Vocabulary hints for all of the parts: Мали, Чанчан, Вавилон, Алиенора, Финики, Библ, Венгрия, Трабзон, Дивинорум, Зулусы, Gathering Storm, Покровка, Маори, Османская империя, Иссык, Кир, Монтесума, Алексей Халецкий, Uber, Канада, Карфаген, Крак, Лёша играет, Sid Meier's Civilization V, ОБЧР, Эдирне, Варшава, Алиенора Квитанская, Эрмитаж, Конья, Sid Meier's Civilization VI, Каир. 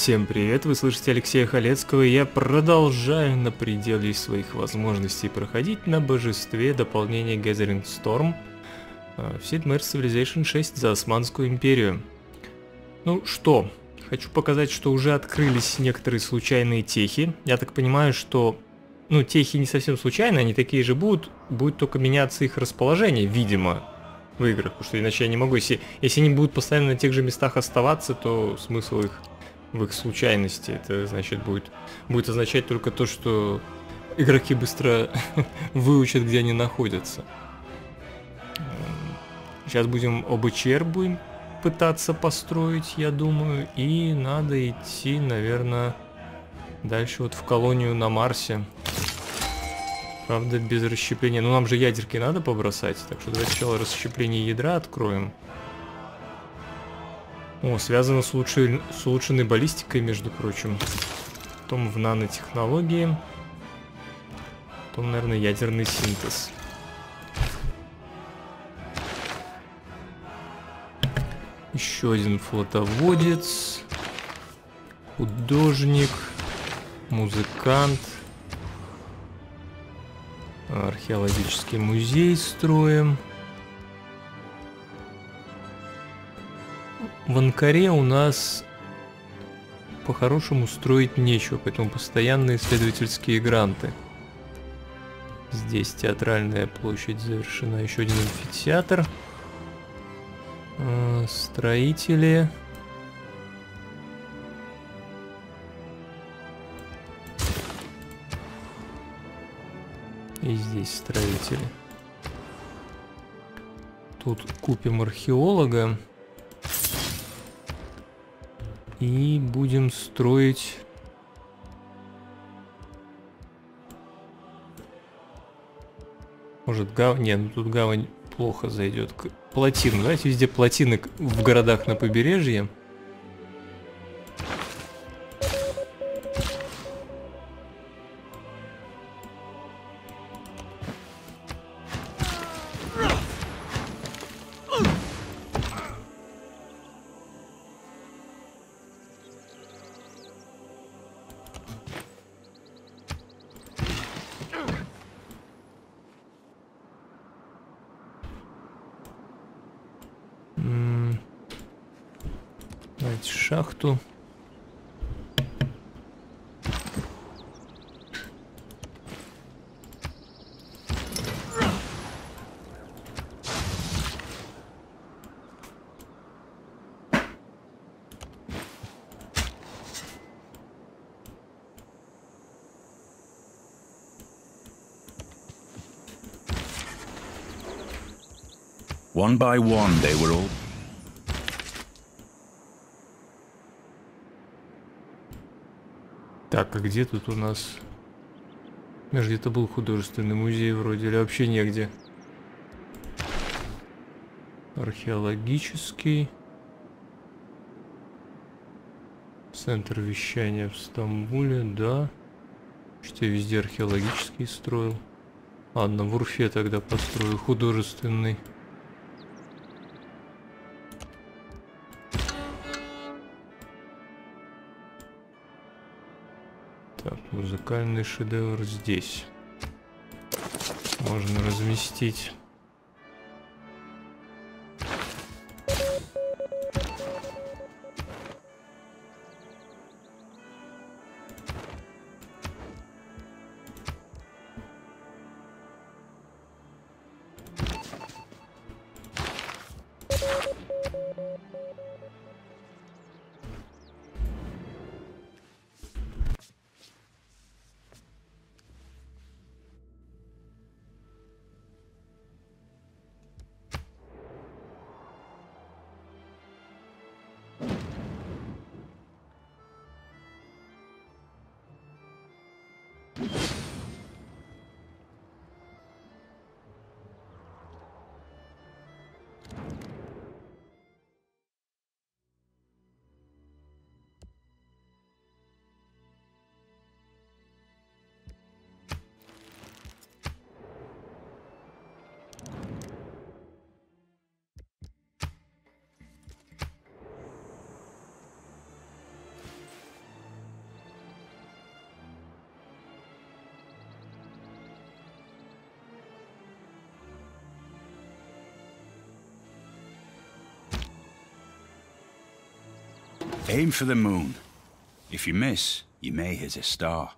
Всем привет, вы слышите Алексея Халецкого, и я продолжаю на пределе своих возможностей проходить на божестве дополнение Gathering Storm в Sid Meier's Civilization VI за Османскую империю. Ну что, хочу показать, что уже открылись некоторые случайные техи. Я так понимаю, что... Ну, техи не совсем случайные, они такие же будут, будет только меняться их расположение, видимо, в играх, потому что иначе я не могу, если они будут постоянно на тех же местах оставаться, то смысл их... в их случайности, это значит будет означать только то, что игроки быстро выучат, где они находятся. Сейчас будем ОБЧР пытаться построить, я думаю, и надо идти, наверное, дальше вот в колонию на Марсе. Правда, без расщепления. Ну, нам же ядерки надо побросать, так что давайте сначала расщепление ядра откроем. О, связано с улучшенной баллистикой, между прочим. Потом в нанотехнологии. Потом, наверное, ядерный синтез. Еще один флотоводец. Художник. Музыкант. Археологический музей строим. В Анкаре у нас по-хорошему строить нечего, поэтому постоянные исследовательские гранты. Здесь театральная площадь завершена, еще один амфитеатр. Строители. И здесь строители. Тут купим археолога. И будем строить может гавань. Не, ну тут гавань плохо зайдет. Плотину. Давайте везде плотины в городах на побережье. Шахту. One by one they were all. Так, а где тут у нас? Где-то был художественный музей вроде, или вообще негде. Археологический. Центр вещания в Стамбуле, да. Что я везде археологический строил. Ладно, в Урфе тогда построю художественный. Музыкальный шедевр здесь. Можно разместить. Aim for the moon. If you miss, you may hit a star.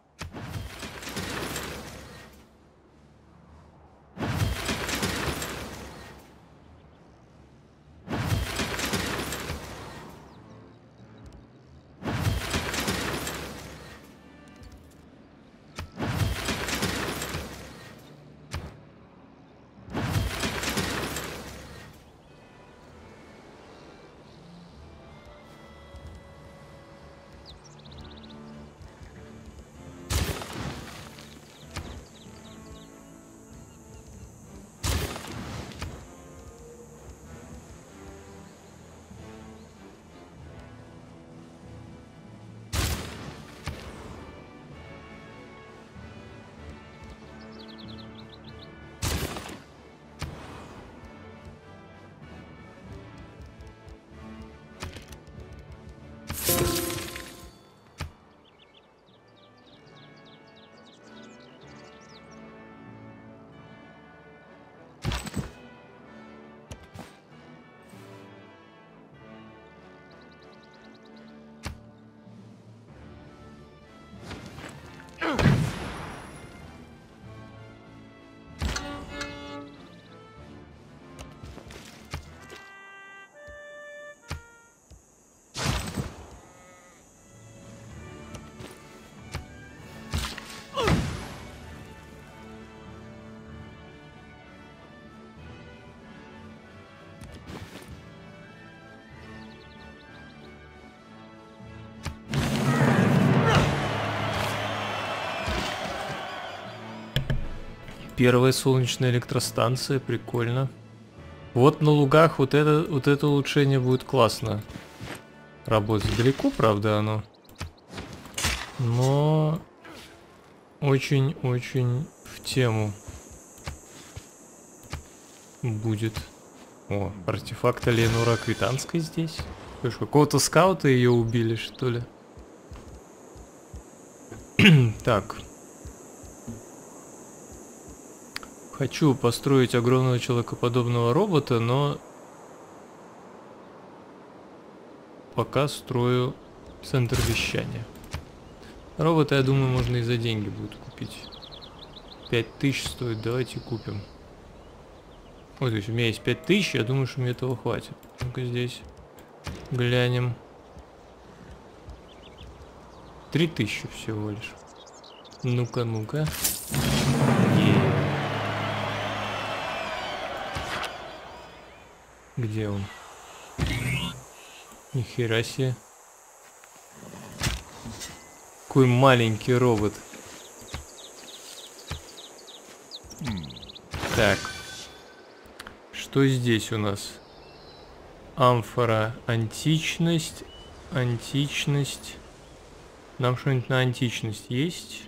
Первая солнечная электростанция, прикольно. Вот на лугах вот это улучшение будет классно работать. Далеко, правда, оно. Но очень-очень в тему будет. О, артефакт Алиенора Квитанской здесь. Какого-то скаута ее убили, что ли? Так. Хочу построить огромного человекоподобного робота, но пока строю центр вещания. Робота, я думаю, можно и за деньги будет купить. 5000 стоит, давайте купим. Вот, то есть у меня есть 5000, я думаю, что мне этого хватит. Ну-ка здесь глянем. 3000 всего лишь. Ну-ка, ну-ка. Где он? Нихера себе. Какой маленький робот. Так. Что здесь у нас? Амфора. Античность. Античность. Нам что-нибудь на античность есть?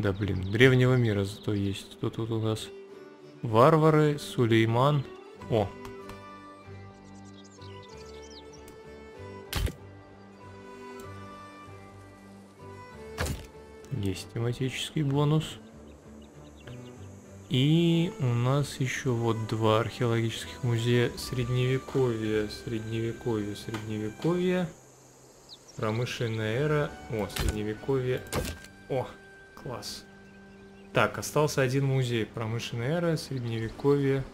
Да блин, древнего мира зато есть. Тут у нас варвары, Сулейман. О! Есть тематический бонус. И у нас еще вот два археологических музея. Средневековье, средневековье, средневековье. Промышленная эра. О, средневековье. О! Класс. Так, остался один музей. Промышленная эра, средневековье.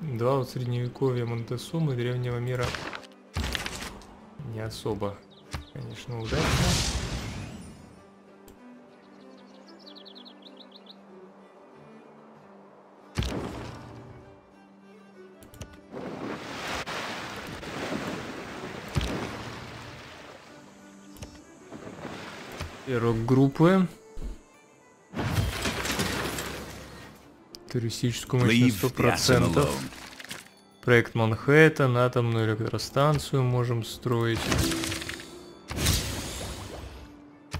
Два вот средневековья Монтесумы, древнего мира. Не особо, конечно, удачно. Рок-группы. Туристическую мощность 100%. Проект Манхэттен, атомную электростанцию можем строить.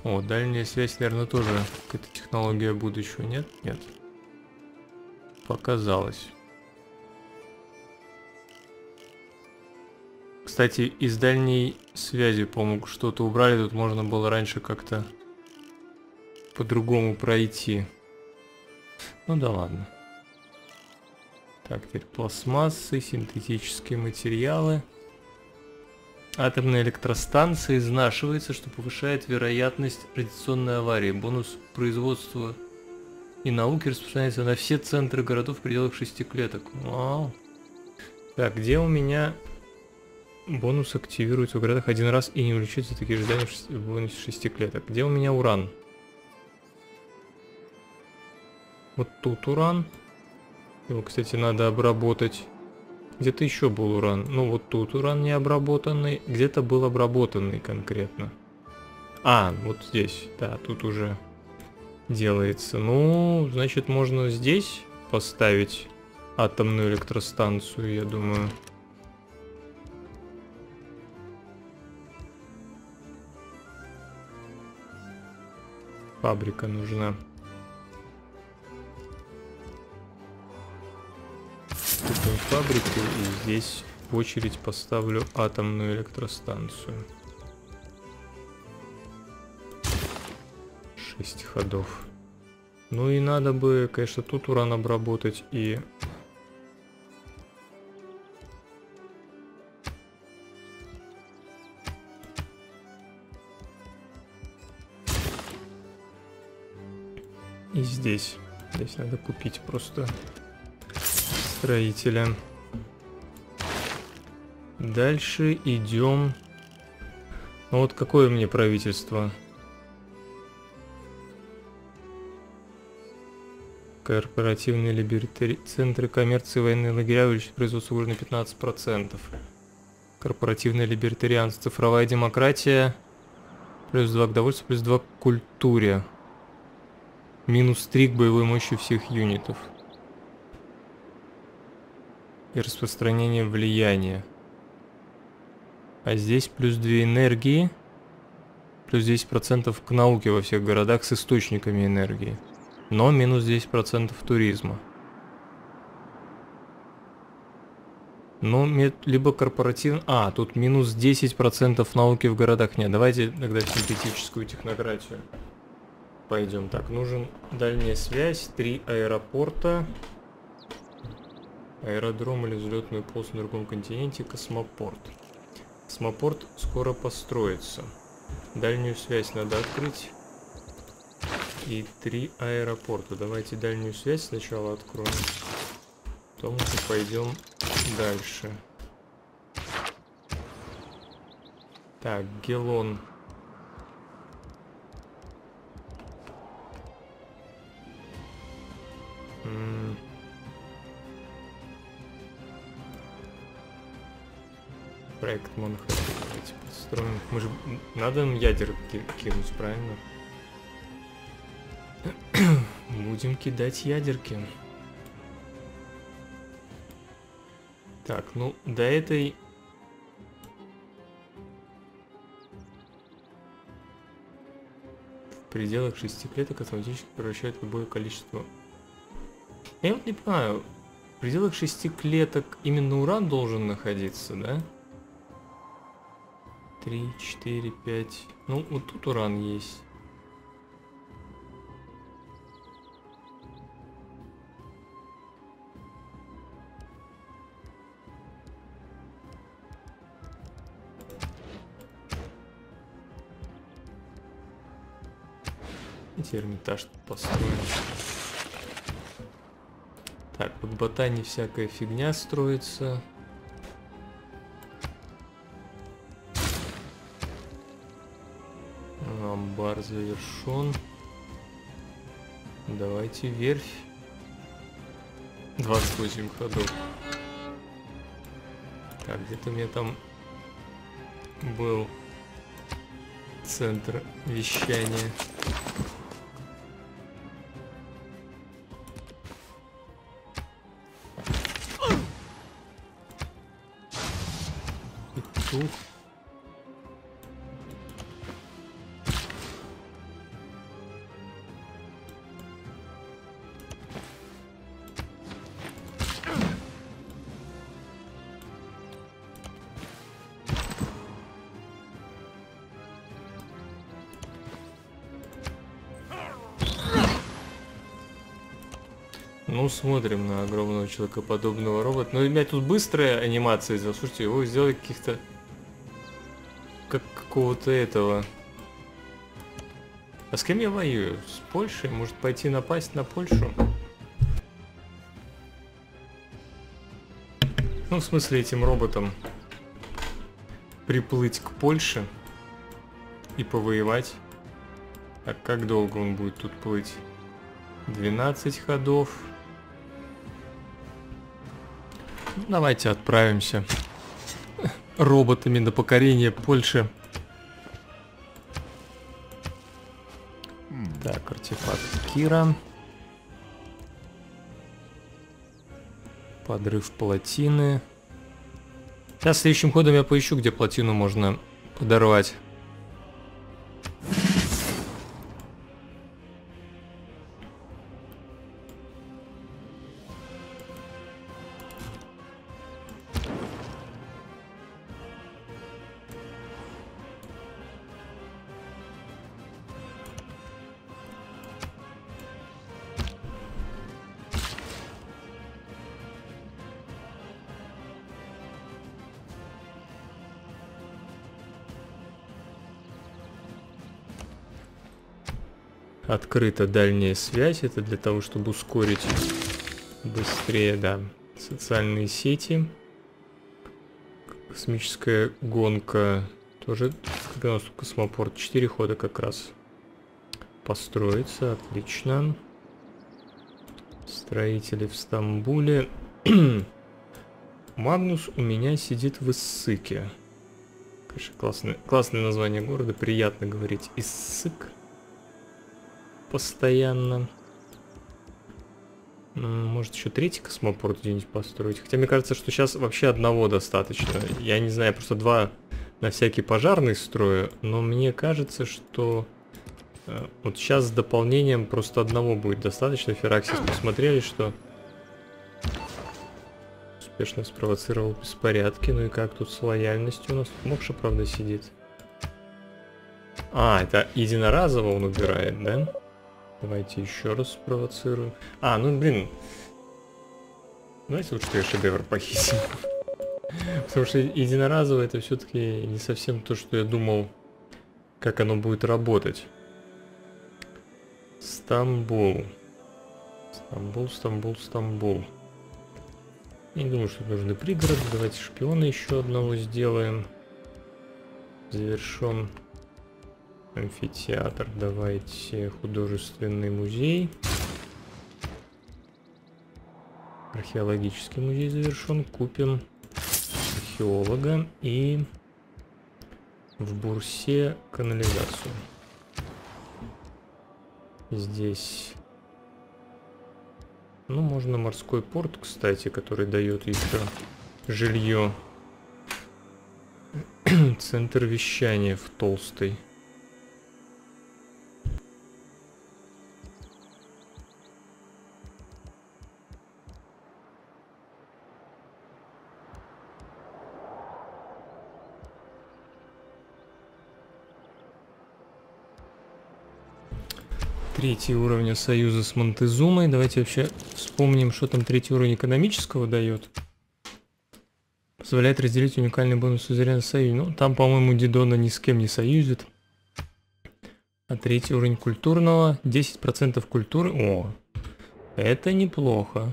О, дальняя связь, наверное, тоже какая-то технология будущего. Нет? Нет. Показалось. Кстати, из дальней связи, по-моему, что-то убрали. Тут можно было раньше как-то по-другому пройти. Ну да ладно. Так, теперь пластмассы, синтетические материалы. Атомная электростанция изнашивается, что повышает вероятность радиационной аварии. Бонус производства и науки распространяется на все центры городов в пределах 6 клеток. Вау. Так, где у меня бонус активируется в городах один раз и не увеличиваются такие ожидания в бонусе 6 клеток? Где у меня уран? Вот тут уран. Его, кстати, надо обработать. Где-то еще был уран. Ну, вот тут уран не обработанный. Где-то был обработанный конкретно. А, вот здесь. Да, тут уже делается. Ну, значит, можно здесь поставить атомную электростанцию, я думаю. Фабрика нужна. Фабрику, и здесь в очередь поставлю атомную электростанцию. 6 ходов. Ну и надо бы, конечно, тут уран обработать и здесь. Здесь надо купить просто строителя. Дальше идем. Ну вот какое мне правительство? Корпоративные центры коммерции, военные лагеря увеличат производство на 15%. Корпоративное либертарианство, цифровая демократия, плюс 2 к довольству, плюс 2 к культуре. Минус 3 к боевой мощи всех юнитов. И распространение влияния. А здесь плюс 2 энергии, плюс 10% к науке во всех городах с источниками энергии, но минус 10% туризма. Ну, либо корпоративно... А, тут минус 10% науки в городах. Нет, давайте тогда в синтетическую технократию пойдем. Так, нужен дальняя связь, 3 аэропорта. Аэродром или взлетную полосу на другом континенте, космопорт. Космопорт скоро построится. Дальнюю связь надо открыть. И 3 аэропорта. Давайте дальнюю связь сначала откроем. Потом уже пойдем дальше. Так, Гелон. Проект Манхэттен, давайте построим. Мы же... Надо им ядер кинуть, правильно? Будем кидать ядерки. Так, ну, до этой... В пределах 6 клеток автоматически превращает любое количество... Я вот не понимаю, в пределах 6 клеток именно уран должен находиться, да? 3, 4, 5. Ну, вот тут уран есть. Эти Эрмитаж построим. Так, под ботани всякая фигня строится. Бар завершен. Давайте верфь. 28 ходов. Так, где-то у меня там был центр вещания. Петух. Ну, смотрим на огромного человекоподобного робота. Но у меня тут быстрая анимация. Слушайте, его сделали каких-то... Как какого-то этого... А с кем я воюю? С Польшей? Может пойти напасть на Польшу? Ну, в смысле, этим роботом приплыть к Польше и повоевать. А как долго он будет тут плыть? 12 ходов. Ну, давайте отправимся роботами на покорение Польши. Так, артефакт Кира. Подрыв плотины. Сейчас следующим ходом я поищу, где плотину можно подорвать. Открыта дальняя связь, это для того, чтобы ускорить быстрее, да, социальные сети. Космическая гонка, тоже, когда у нас космопорт, 4 хода как раз построится, отлично. Строители в Стамбуле. Магнус у меня сидит в Иссыке. Конечно, классное название города, приятно говорить Иссык. Постоянно. Может еще третий космопорт где-нибудь построить. Хотя мне кажется, что сейчас вообще одного достаточно. Я не знаю, просто два на всякий пожарный строю. Но мне кажется, что вот сейчас с дополнением просто одного будет достаточно. Фераксис посмотрели, что успешно спровоцировал беспорядки. Ну и как тут с лояльностью у нас? Мокша, правда, сидит. А, это единоразово он убирает, да? Давайте еще раз спровоцируем. А, ну блин. Знаете, лучше я шедевр похитил. Потому что единоразово это все-таки не совсем то, что я думал, как оно будет работать. Стамбул. Стамбул. Я не думаю, что нужны пригороды. Давайте шпиона еще одного сделаем. Завершен. Амфитеатр, давайте художественный музей. Археологический музей завершен. Купим археолога и в Бурсе канализацию. Здесь. Ну, можно морской порт, кстати, который дает еще жилье. Центр вещания в Толстой. Третий уровень союза с Монтезумой. Давайте вообще вспомним, что там третий уровень экономического дает. Позволяет разделить уникальный бонус сузерена союза. Ну, там, по-моему, Дидона ни с кем не союзит. А третий уровень культурного. 10% культуры. О, это неплохо.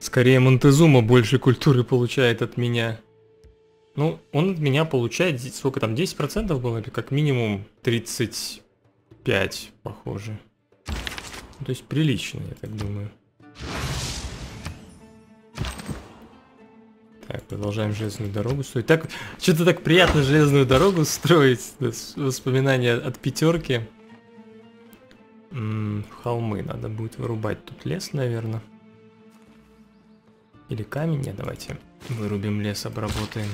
Скорее, Монтезума больше культуры получает от меня. Ну, он от меня получает, сколько там, 10% было? Как минимум 30... 5, похоже. То есть прилично, я так думаю. Так, продолжаем железную дорогу строить. Так, что-то так приятно железную дорогу строить. Воспоминания от пятерки. Холмы надо будет вырубать. Тут лес, наверное. Или камень. Нет, давайте вырубим лес, обработаем.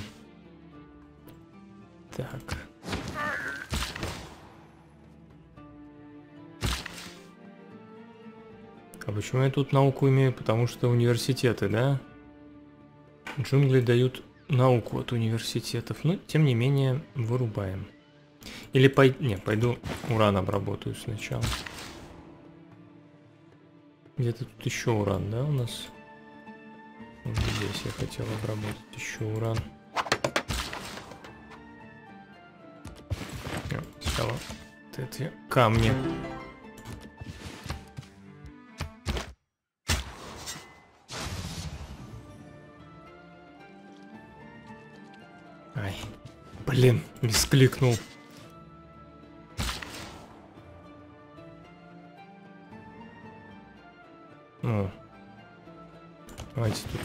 Так. А почему я тут науку имею? Потому что университеты, да? Джунгли дают науку от университетов. Но, тем не менее, вырубаем. Или пойду уран обработаю сначала. Где-то тут еще уран, да, у нас? Вот здесь я хотел обработать еще уран. Сначала вот эти камни. Ай, блин, вскликнул. Ну, давайте тут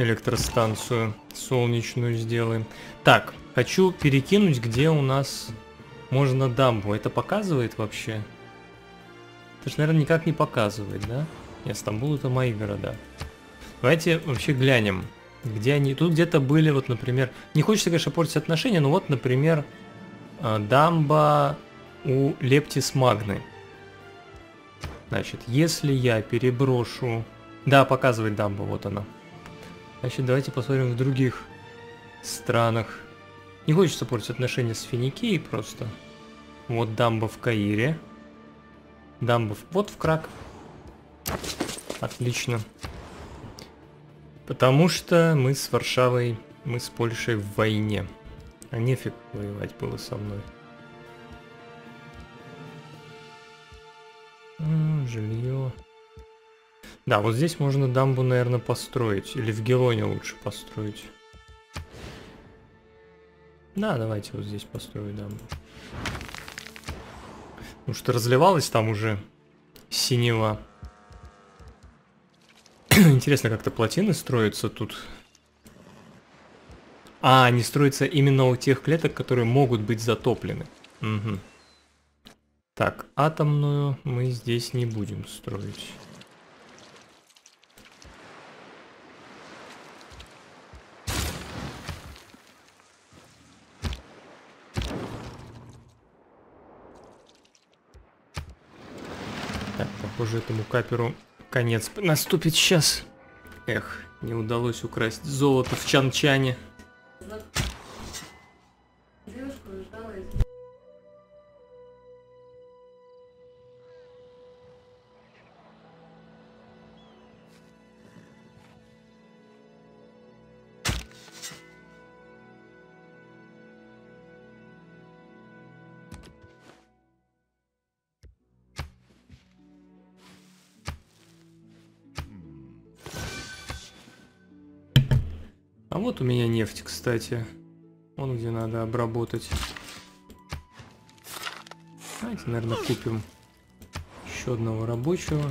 электростанцию солнечную сделаем. Так, хочу перекинуть, где у нас можно дамбу. Это показывает вообще? Это же, наверное, никак не показывает, да? Нет, Стамбул — это мои города. Давайте вообще глянем, где они. Тут где-то были, вот, например... Не хочется, конечно, портить отношения, но вот, например, дамба у Лептис-Магны. Значит, если я переброшу... Да, показывает дамбу, вот она. Значит, давайте посмотрим в других странах. Не хочется портить отношения с Финикией просто. Вот дамба в Каире. Дамба в... Вот в Крак. Отлично. Потому что мы с Варшавой, мы с Польшей в войне. А нефиг воевать было со мной. Жилье. Да, вот здесь можно дамбу, наверное, построить. Или в Гелоне лучше построить. Да, давайте вот здесь построю дамбу. Потому что разливалась там уже синева. Интересно, как-то плотины строятся тут. А, они строятся именно у тех клеток, которые могут быть затоплены. Угу. Так, атомную мы здесь не будем строить. Так, похоже, этому каперу конец наступит сейчас. Эх, не удалось украсть золото в Чанчане. А вот у меня нефть, кстати. Вон где надо обработать. Давайте, наверное, купим еще одного рабочего.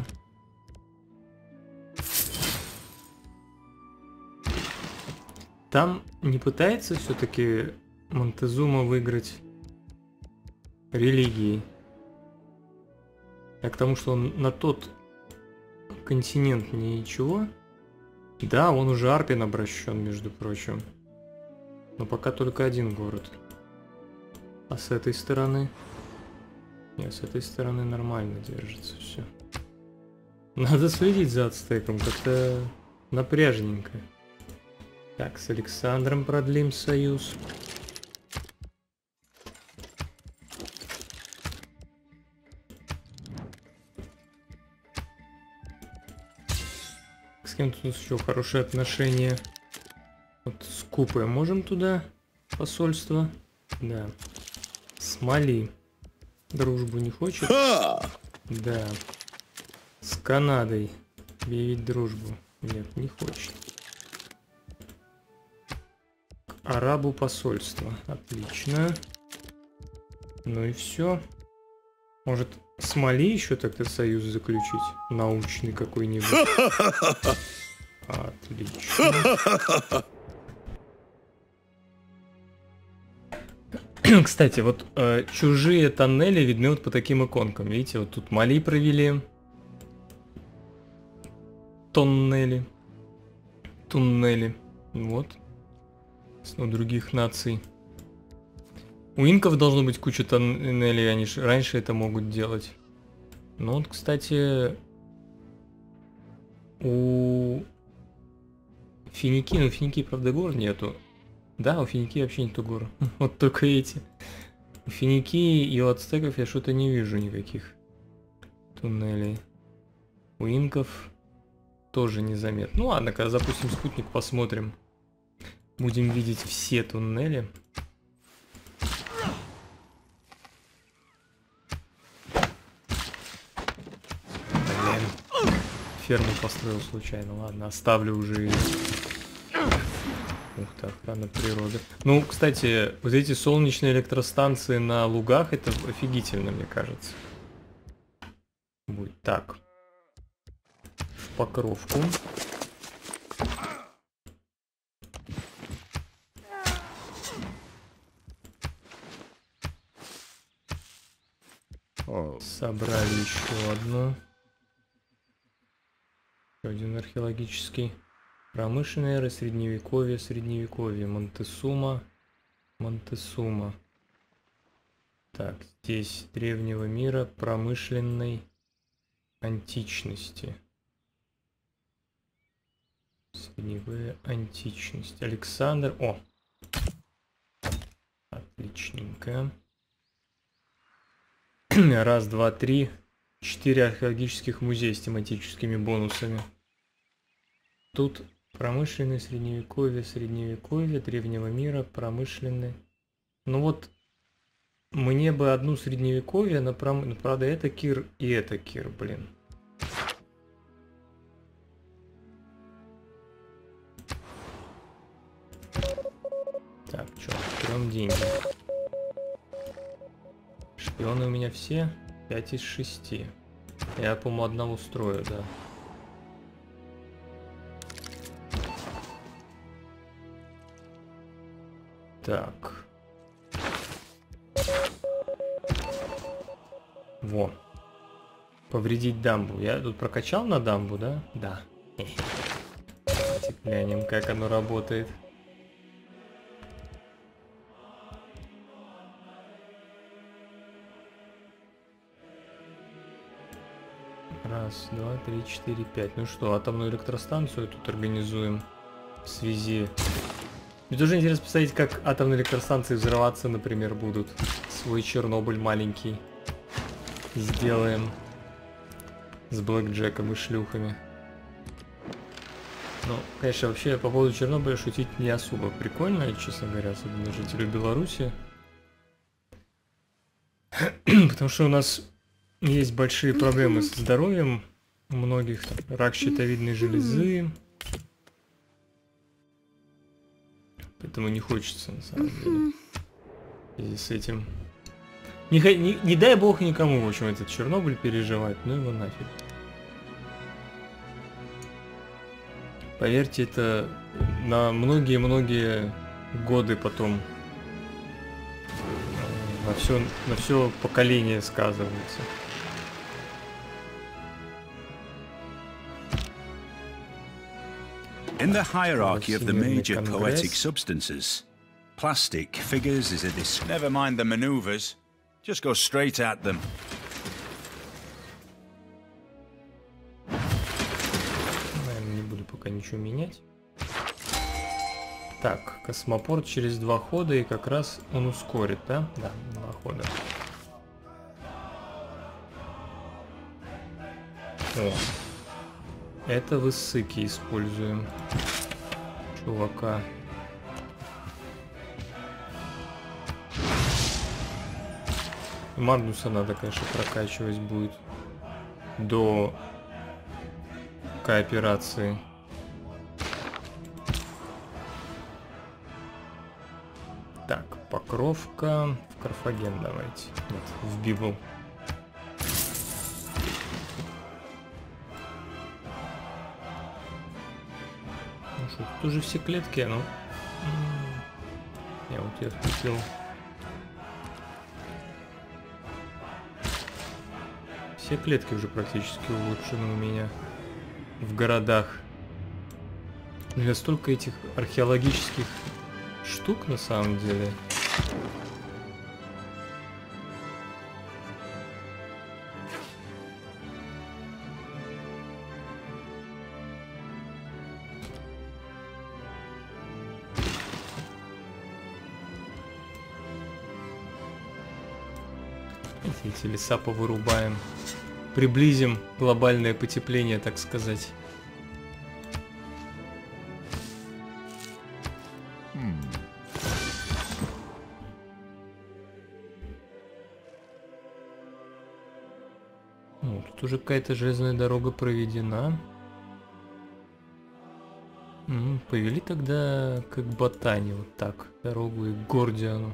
Там не пытается все-таки Монтезума выиграть религией. А к тому, что он на тот континент ничего... Да, он уже Арпин обращен, между прочим. Но пока только один город. А с этой стороны... Нет, с этой стороны нормально держится все. Надо следить за ацтеком, как-то напряжненько. Так, с Александром продлим союз. С кем тут еще хорошие отношения? Вот с Купой можем туда посольство? Да. С Мали дружбу не хочет? Да. С Канадой объявить дружбу? Нет, не хочет. К арабу посольство. Отлично. Ну и все. Может... С Мали еще так-то союз заключить? Научный какой-нибудь. Отлично. Кстати, вот чужие тоннели видны вот по таким иконкам. Видите, вот тут Мали провели. Тоннели. Туннели. Вот. У других наций. У инков должно быть куча тоннелей, они же раньше это могут делать. Ну вот, кстати, у Финики, ну у Финики, правда, гор нету. Да, у Финики вообще нету гор. Вот только эти. У Финики и у ацтеков я что-то не вижу никаких туннелей. У инков тоже незаметно. Ну ладно, когда запустим спутник, посмотрим. Будем видеть все туннели. Блин. Ферму построил случайно. Ладно, оставлю уже. Ух ты, охрана природы. Ну, кстати, вот эти солнечные электростанции на лугах, это офигительно, мне кажется. Будет так. В Покровку. Собрали еще одно. Еще один археологический. Промышленная эра, средневековье, средневековье. Монтесума, Монтесума. Так, здесь древнего мира, промышленной античности. Средневековье, античность. Александр, о! Отличненько. Раз, два, три, 4 археологических музея с тематическими бонусами. Тут... Промышленный, средневековье, средневековье, древнего мира, промышленный. Ну вот, мне бы одну средневековье, на пром... правда, это Кир, блин. Так, чё, берем деньги. Шпионы у меня все 5 из 6. Я, по-моему, одного строю, да. Так. Во. Повредить дамбу. Я тут прокачал на дамбу, да? Да. Давайте глянем, как оно работает. Раз, два, три, 4, 5. Ну что, атомную электростанцию тут организуем в связи... Мне тоже интересно посмотреть, как атомные электростанции взрываться, например, будут. Свой Чернобыль маленький сделаем с блэкджеком и шлюхами. Ну, конечно, вообще по поводу Чернобыля шутить не особо прикольно, честно говоря, особенно жителю Беларуси. Потому что у нас есть большие проблемы со здоровьем. У многих там рак щитовидной железы. Поэтому не хочется, на самом деле. И с этим... Не дай бог никому, в общем, этот Чернобыль переживать, ну его нафиг. Поверьте, это на многие-многие годы потом на все поколение сказывается. In the hierarchy of the major poetic substances, plastic figures is a disgrace. Never mind the maneuvers, just go straight at them. Наверное, не буду пока ничего менять. Так, космопорт через 2 хода, и как раз он ускорит, да? Да, 2 хода. О. Это в Иссыке используем. Чувака. Магнуса надо, конечно, прокачивать будет. До кооперации. Так, Покровка. В Карфаген давайте. Нет, в Библ. Тут уже все клетки, ну. Я вот тебя включил. Все клетки уже практически улучшены у меня в городах. Для столько этих археологических штук на самом деле. Эти леса повырубаем. приблизим глобальное потепление, так сказать. Уже какая-то железная дорога проведена. Повели тогда как Ботане, вот так, дорогу и к Гордиану.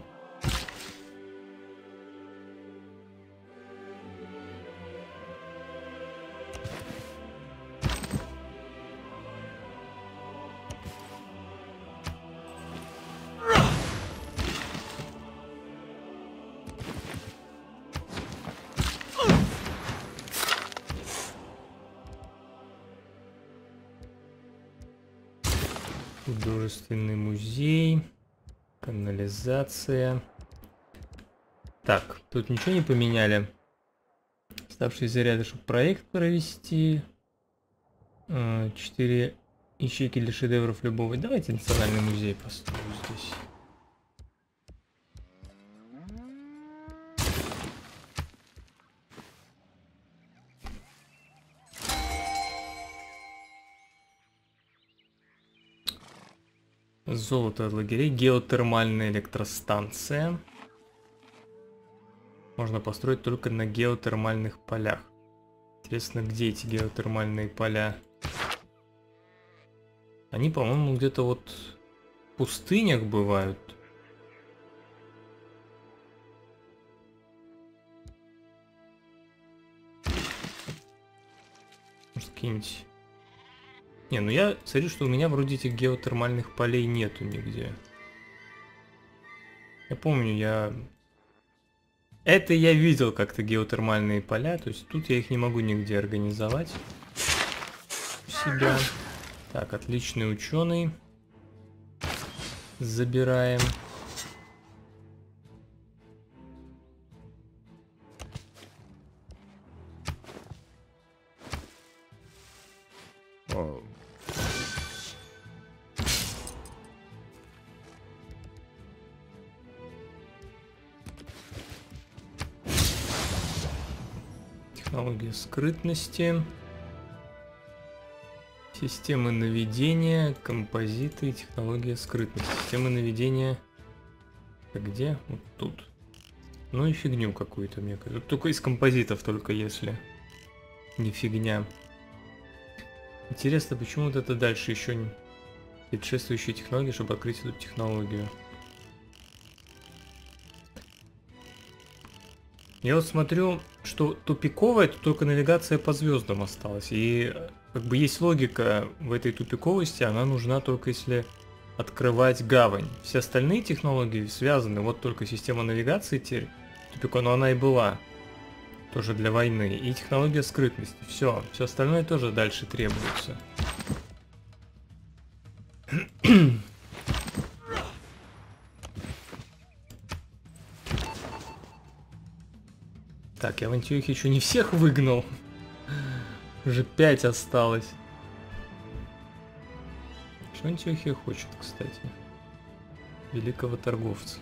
Художественный музей, канализация. Так, тут ничего не поменяли. Оставшиеся рядышком проект провести. 4 ищейки для шедевров любого. Давайте национальный музей построим здесь. Золото от лагерей, геотермальная электростанция. Можно построить только на геотермальных полях. Интересно, где эти геотермальные поля? Они, по-моему, где-то вот в пустынях бывают. Может, какие-нибудь... Не, ну я смотрю, что у меня вроде этих геотермальных полей нету нигде. Я помню, я видел как-то геотермальные поля, то есть тут я их не могу нигде организовать у себя. Так, отличный ученый. Забираем. Технология скрытности, системы наведения, композиты, технология скрытности. Системы наведения, а где? Вот тут. Ну и фигню какую-то, мне кажется. Только из композитов, только если не фигня. Интересно, почему вот это дальше еще не предшествующие технологии, чтобы открыть эту технологию. Я вот смотрю, что тупиковая, это только навигация по звездам осталась. И как бы есть логика в этой тупиковости, она нужна только если открывать гавань. Все остальные технологии связаны, вот только система навигации теперь тупиковая, но она и была тоже для войны. И технология скрытности. Все остальное тоже дальше требуется. Так, я в Антиохии еще не всех выгнал. Уже 5 осталось. Что Антиохия хочет, кстати? Великого торговца.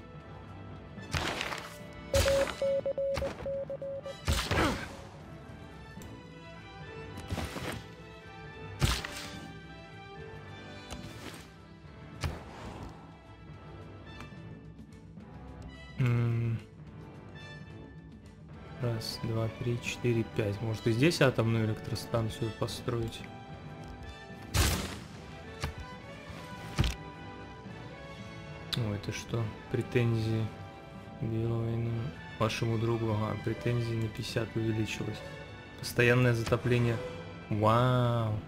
Раз, два, три, четыре, пять. Может, и здесь атомную электростанцию построить? О, это что? Претензии Беловину вашему другу. Ага, претензии на 50 увеличилось. Постоянное затопление. Вау!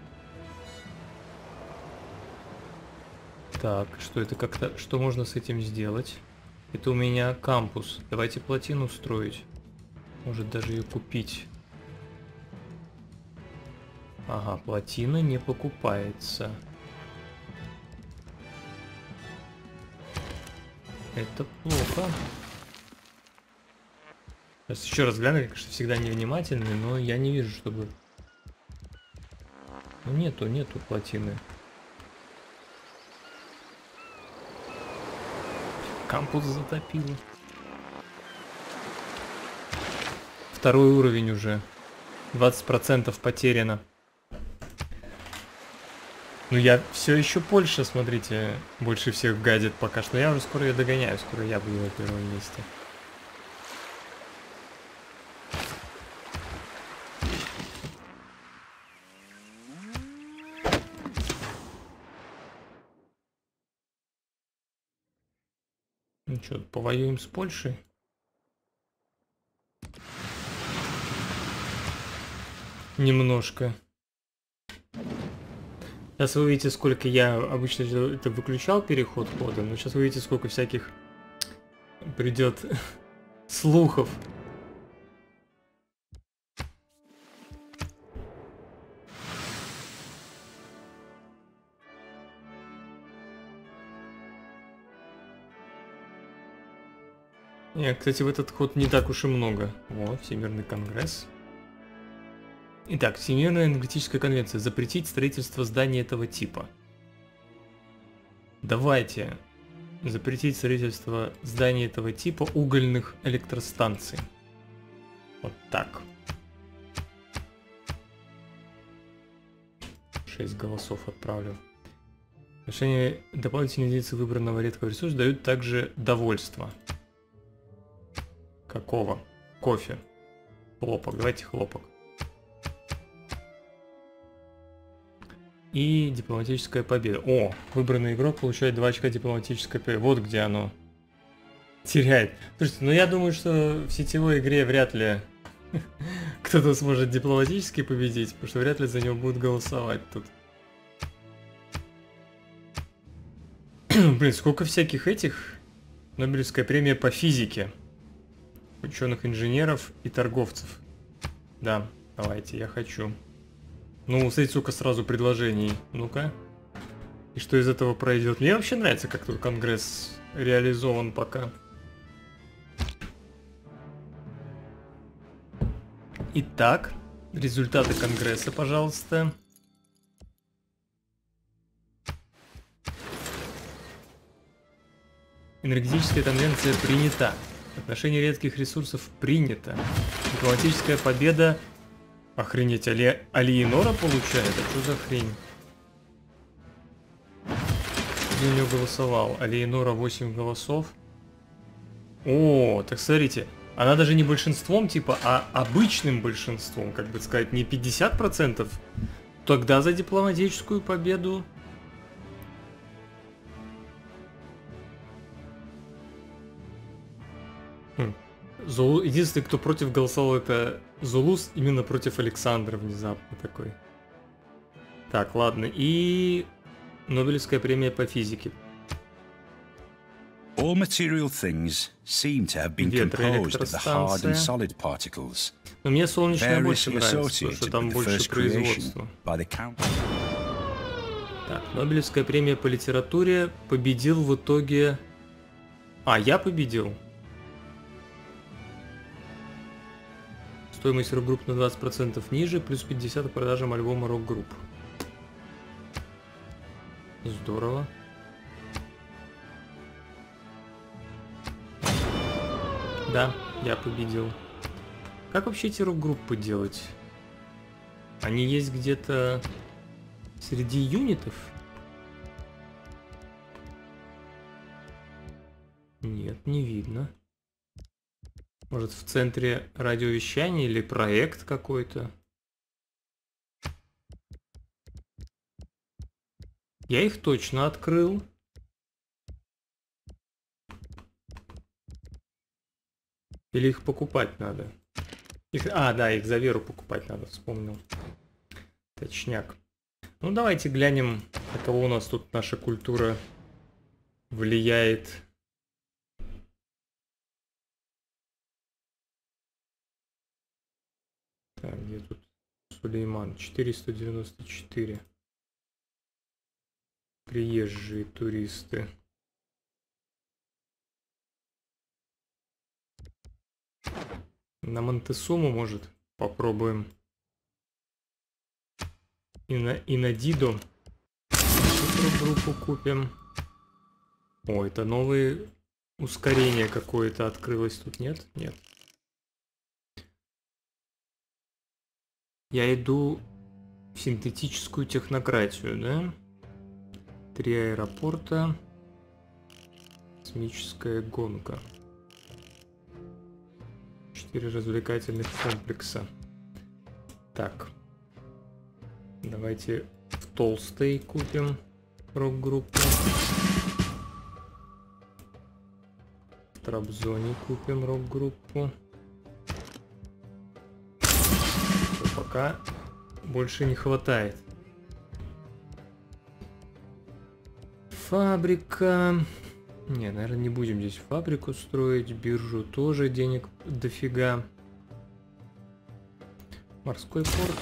Так, что это как-то... Что можно с этим сделать? Это у меня кампус. Давайте плотину строить. Может даже ее купить. Ага, плотина не покупается. Это плохо. Сейчас еще раз гляну, я, конечно, всегда невнимательный, но я не вижу, чтобы... Нету плотины. Кампус затопило. Второй уровень уже. 20% потеряно. Ну я все еще Польша, смотрите, больше всех гадит пока что. Но я уже скоро ее догоняю, скоро я буду на первом месте. Ну что, повоюем с Польшей? Немножко. Сейчас вы увидите, сколько я обычно это выключал переход хода, но сейчас вы увидите, сколько всяких придет слухов. Не, кстати, в этот ход не так уж и много. Вот, Всемирный конгресс. Итак, Всемирная энергетическая конвенция. Запретить строительство зданий этого типа. Давайте запретить строительство зданий этого типа угольных электростанций. Вот так. 6 голосов отправлю. Решение дополнительной единицы выбранного редкого ресурса дают также довольство. Какого? Кофе. Хлопок. Давайте хлопок. И дипломатическая победа. О, выбранный игрок получает 2 очка дипломатической победы. Вот где оно теряет. Слушайте, ну я думаю, что в сетевой игре вряд ли кто-то сможет дипломатически победить, потому что вряд ли за него будут голосовать тут. Блин, сколько всяких этих. Нобелевская премия по физике. Ученых, инженеров и торговцев. Да, давайте, я хочу. Ну, смотрите, сука, сразу предложений. Ну-ка. И что из этого пройдет? Мне вообще нравится, как тут конгресс реализован пока. Итак, результаты конгресса, пожалуйста. Энергетическая конвенция принята. Отношение редких ресурсов принято. Дипломатическая победа... Охренеть, Алиенора получает? А что за хрень? Кто за нее голосовал? Алиенора 8 голосов. О, так смотрите, она даже не большинством типа, а обычным большинством, как бы сказать, не 50%. Тогда за дипломатическую победу... Зулус, единственный, кто против голосовал, это Зулус, именно против Александра внезапно такой. Так, ладно, и Нобелевская премия по физике. All material things seem to have been composed of the hard and solid particles. Но мне солнечная больше нравится, потому что там больше производства. Так, Нобелевская премия по литературе победил в итоге... А, я победил. Стоимость рок-групп на 20% ниже, плюс 50 к продажам альбома рок-групп. Здорово. Да, я победил. Как вообще эти рок-группы делать? Они есть где-то среди юнитов? Нет, не видно. Может, в центре радиовещания или проект какой-то? Я их точно открыл. Или их покупать надо? Их... А, да, их за веру покупать надо, вспомнил. Точняк. Ну, давайте глянем, каково у нас тут наша культура влияет... Так, где тут Сулейман? 494. Приезжие туристы. На Монтесуму, может, попробуем. И на Дидо. Группу купим. О, это новые ускорения какое-то открылось тут, нет? Нет. Я иду в синтетическую технократию, да? 3 аэропорта. Космическая гонка. 4 развлекательных комплекса. Так. Давайте в толстой купим рок-группу. В Трабзоне купим рок-группу. Пока больше не хватает. Фабрика. Не, наверное, не будем здесь фабрику строить. Биржу тоже денег дофига. Морской порт.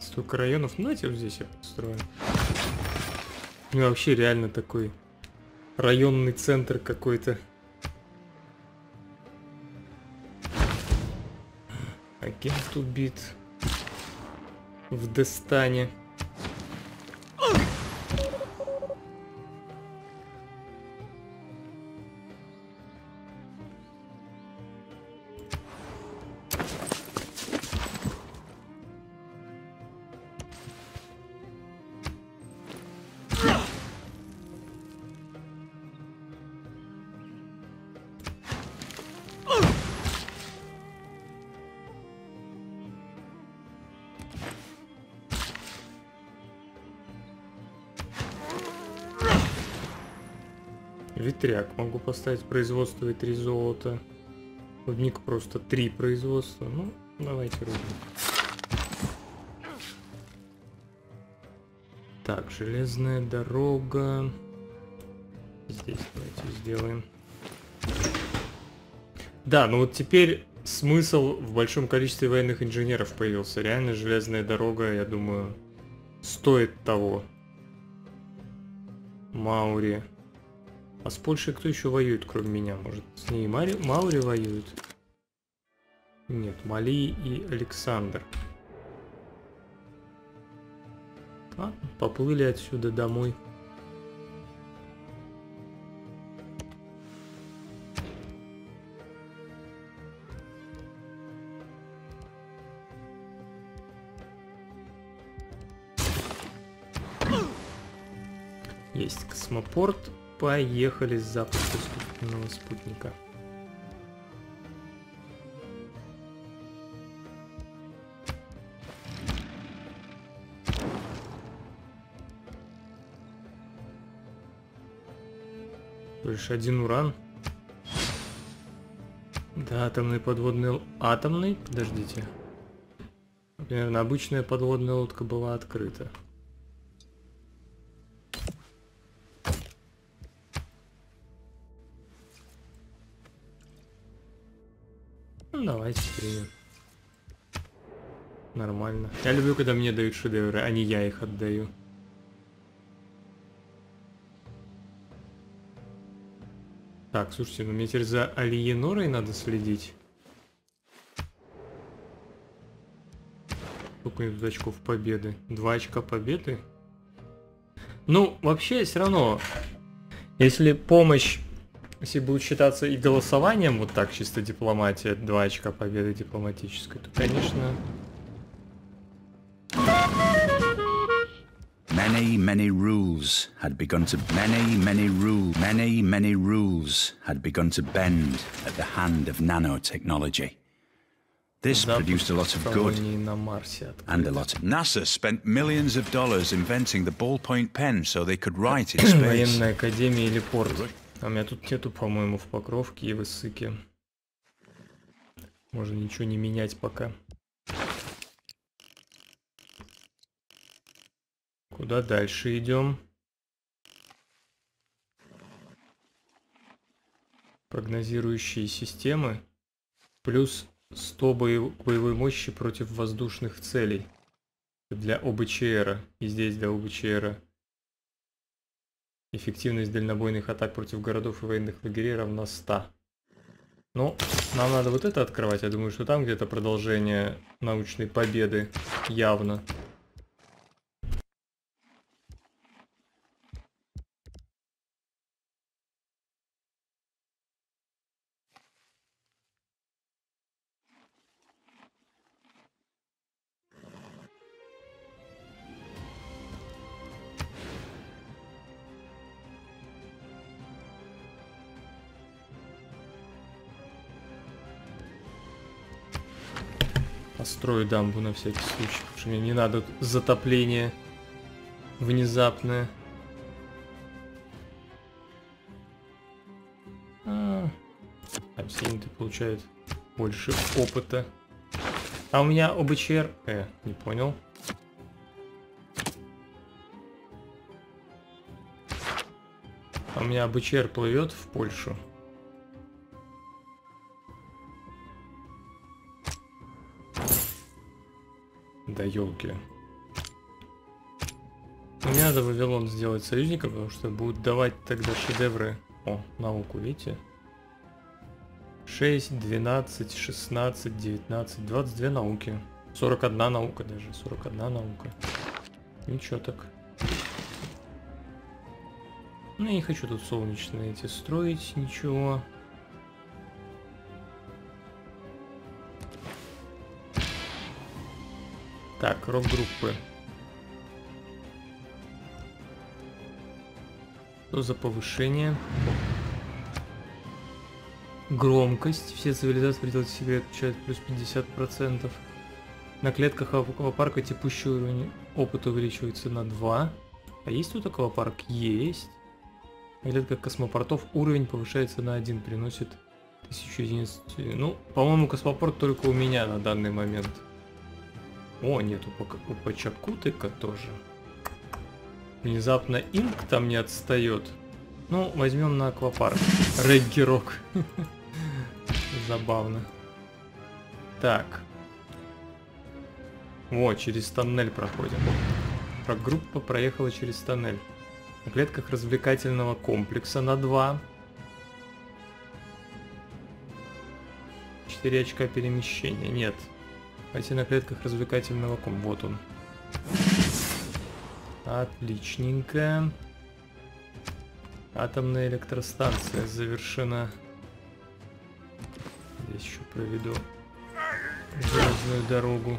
Столько районов. Знаете, вот здесь я построю. У меня вообще реально такой районный центр какой-то. Агент убит. В Дестане. Ветряк могу поставить, производство и 3 золота. Рудник просто 3 производства. Ну, давайте рудник. Так, железная дорога. Здесь давайте сделаем. Да, ну вот теперь смысл в большом количестве военных инженеров появился. Реально железная дорога, я думаю, стоит того. Маори. А с Польшей кто еще воюет, кроме меня? Может, с ней Маори воюют? Нет, Мали и Александр. А, поплыли отсюда домой. Есть космопорт. Поехали с запуска искусственного спутника. Лишь 1 уран. Да, атомный подводный... Атомный? Подождите. Наверное, обычная подводная лодка была открыта. Давайте примем. Нормально. Я люблю, когда мне дают шедевры, а не я их отдаю. Так, слушайте, ну мне теперь за Алиенорой надо следить. Сколько у меня тут очков победы? 2 очка победы? Ну, вообще, все равно, если помощь... Если будут считаться и голосованием, вот так, чисто дипломатия, 2 очка победы дипломатической, то, конечно... This produced a lot of good and a lot. NASA spent millions of dollars inventing the ballpoint pen so they could write in space. Военная академия или порт. А у меня тут нету, по-моему, в Покровке и в Иссыке. Можно ничего не менять пока. Куда дальше идем? Прогнозирующие системы. Плюс 100 боевой мощи против воздушных целей. Для ОБЧРа. И здесь для ОБЧРа. Эффективность дальнобойных атак против городов и военных лагерей равна 100. Ну, нам надо вот это открывать. Я думаю, что там где-то продолжение научной победы явно. Построю дамбу на всякий случай, потому что мне не надо затопление внезапное. Обсидиан получает больше опыта. А у меня ОБЧР... не понял. А у меня ОБЧР плывет в Польшу. Да елки. Мне надо Вавилон сделать союзником, потому что будут давать тогда шедевры. О, науку, видите? 6, 12, 16, 19, 22 науки. 41 наука даже, 41 наука. Ничего так. Ну, я не хочу тут солнечные эти строить, ничего. Так, рок-группы. Что за повышение? Громкость. Все цивилизации пределы себе отвечают плюс 50%. На клетках аквапарка текущий уровень опыта увеличивается на 2. А есть тут аквапарк? Есть. На клетках космопортов уровень повышается на 1, приносит 1000 единиц. Ну, по-моему, космопорт только у меня на данный момент. О, нету по Чапкутыка тоже. Внезапно Инк там не отстает. Ну, возьмем на аквапарк. Реггерок. Забавно. Так. О, через тоннель проходим. Группа проехала через тоннель. На клетках развлекательного комплекса на 2. 4 очка перемещения. Нет. Пойти на клетках развлекательного ком. Вот он. Отличненько. Атомная электростанция завершена. Здесь еще проведу железную дорогу.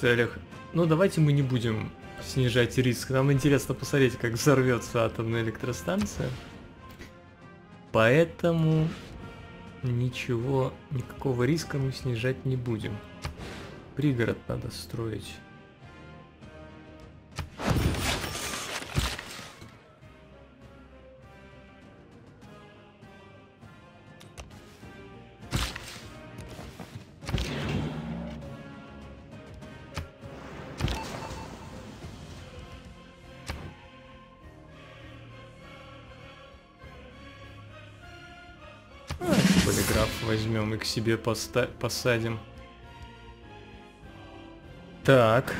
Целях. Ну, давайте мы не будем снижать риск. Нам интересно посмотреть, как взорвется атомная электростанция. Поэтому ничего, никакого риска мы снижать не будем. Пригород надо строить. Возьмем и к себе посадим. Так.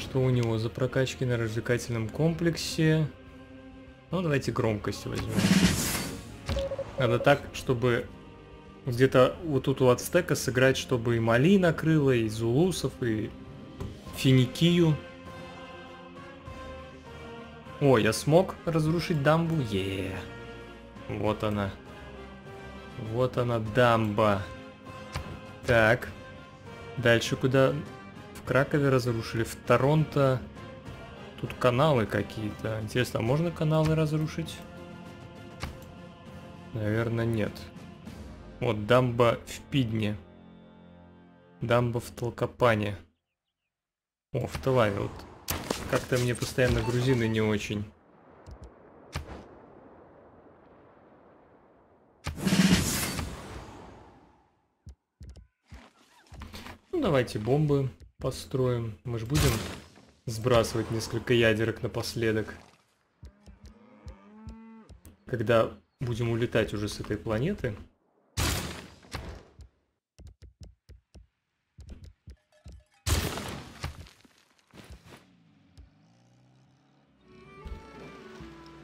Что у него за прокачки на развлекательном комплексе? Ну, давайте громкость возьмем. Надо так, чтобы где-то вот тут у ацтека сыграть, чтобы и Мали накрыло, и зулусов, и Финикию. О, я смог разрушить дамбу? Е-е-е. Вот она. Вот она, дамба. Так. Дальше куда? В Кракове разрушили. В Торонто. Тут каналы какие-то. Интересно, а можно каналы разрушить? Наверное, нет. Вот, дамба в Пидне. Дамба в Толкопане. О, в Талаве. Вот. Как-то мне постоянно грузины не очень. Давайте бомбы построим. Мы же будем сбрасывать несколько ядерок напоследок. когда будем улетать уже с этой планеты.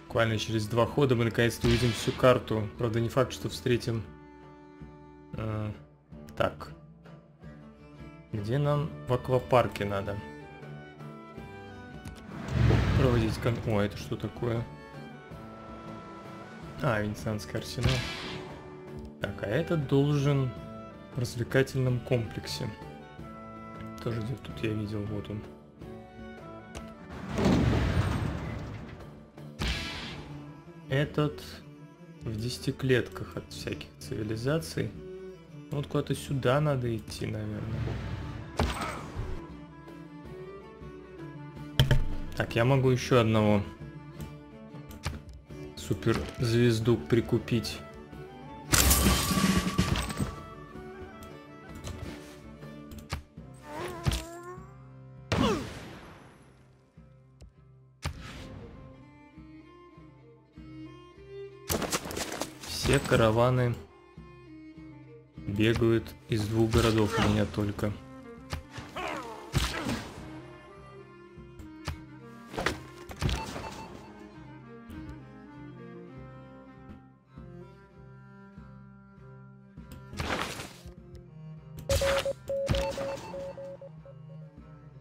Буквально через 2 хода мы наконец-то увидим всю карту. Правда, не факт, что встретим... Так. Где нам в аквапарке надо? Проводить кон... О, это что такое? А, Венецианский арсенал. Так, а это должен в развлекательном комплексе. Тоже где-то тут я видел, вот он. Этот в 10 клетках от всяких цивилизаций. Вот куда-то сюда надо идти, наверное. Так, я могу еще одного суперзвезду прикупить. Все караваны бегают из 2 городов у меня только.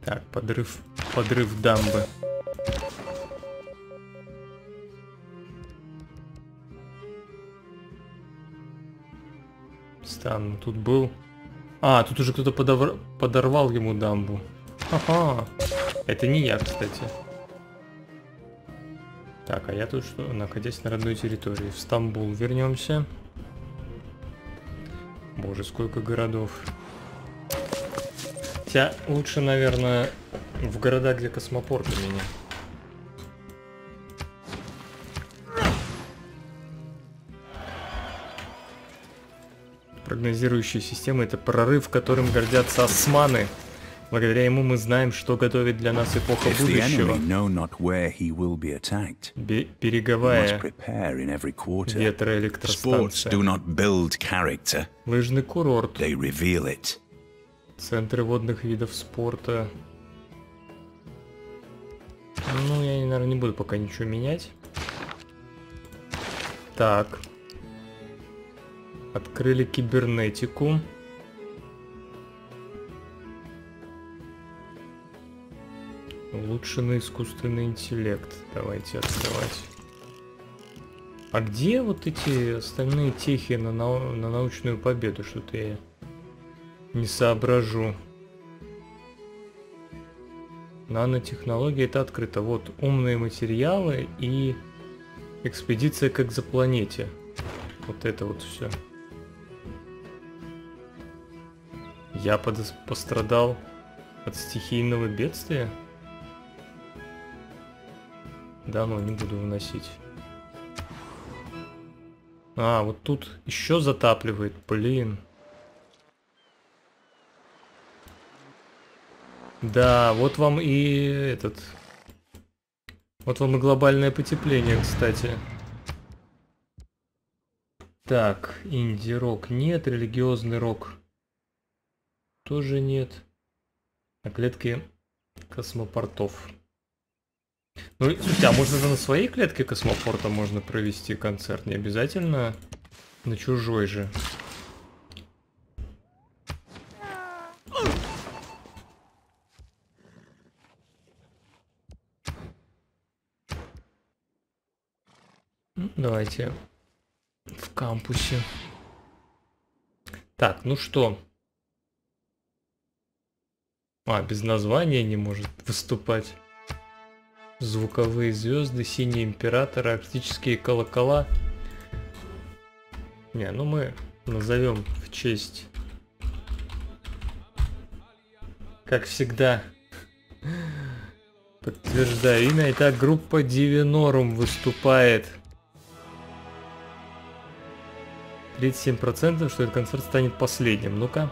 Так, подрыв дамбы. Странно, тут был... А, тут уже кто-то подорвал ему дамбу. Ага. Это не я, кстати. Так, а я тут что? Находясь на родной территории. В Стамбул вернемся. Боже, сколько городов. Хотя лучше, наверное, в города, где космопорты меня. Прогнозирующая система — это прорыв, которым гордятся османы. Благодаря ему мы знаем, что готовит для нас эпоха будущего. Береговая ветроэлектростанция. Лыжный курорт. Центры водных видов спорта. Ну, я, наверное, не буду пока ничего менять. Так. Открыли кибернетику. Улучшенный искусственный интеллект. Давайте открывать. А где вот эти остальные техи на научную победу? Что-то я не соображу. Нанотехнологии — это открыто. Вот умные материалы и экспедиция к экзопланете. Вот это вот все. Я пострадал от стихийного бедствия? Да, но не буду выносить. А, вот тут еще затапливает, блин. Да, вот вам и этот... Вот вам и глобальное потепление, кстати. Так, инди-рок нет, религиозный рок тоже нет. А клетки космопортов. Ну, слушайте, а можно же на своей клетке космопорта можно провести концерт, не обязательно на чужой же. Давайте... В кампусе. Так, ну что? А, без названия не может выступать. Звуковые звезды, синий император, арктические колокола. Не, ну мы назовем в честь. Как всегда. Подтверждаю имя. Итак, группа Дивинорум выступает. 37%, что этот концерт станет последним. Ну-ка.